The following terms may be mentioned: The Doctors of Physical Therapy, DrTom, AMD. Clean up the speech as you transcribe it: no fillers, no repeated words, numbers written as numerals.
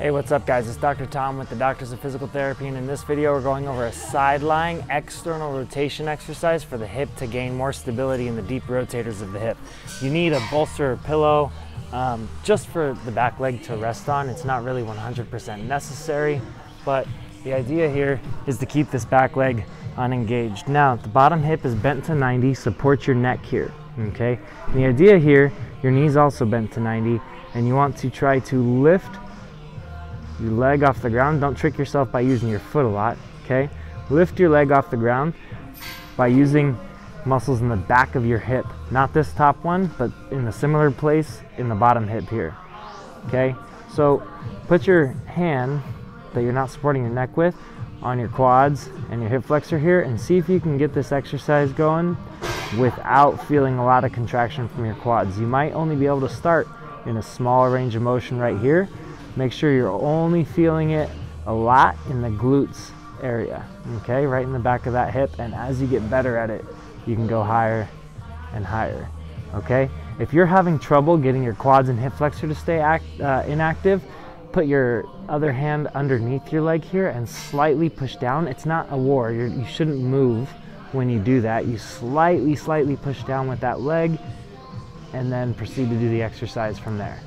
Hey, what's up guys? It's Dr. Tom with the Doctors of Physical Therapy, and in this video we're going over a side lying external rotation exercise for the hip to gain more stability in the deep rotators of the hip. You need a bolster or pillow just for the back leg to rest on. It's not really 100% necessary, but the idea here is to keep this back leg unengaged. Now, the bottom hip is bent to 90, support your neck here, okay? And the idea here, your knee's also bent to 90, and you want to try to lift your leg off the ground. Don't trick yourself by using your foot a lot, okay? Lift your leg off the ground by using muscles in the back of your hip. Not this top one, but in a similar place in the bottom hip here, okay? So put your hand that you're not supporting your neck with on your quads and your hip flexor here, and see if you can get this exercise going without feeling a lot of contraction from your quads. You might only be able to start in a small range of motion right here. Make sure you're only feeling it a lot in the glutes area, okay? Right in the back of that hip, and as you get better at it, you can go higher and higher, okay? If you're having trouble getting your quads and hip flexor to stay inactive, put your other hand underneath your leg here and slightly push down. It's not a war. You shouldn't move when you do that. You slightly push down with that leg and then proceed to do the exercise from there.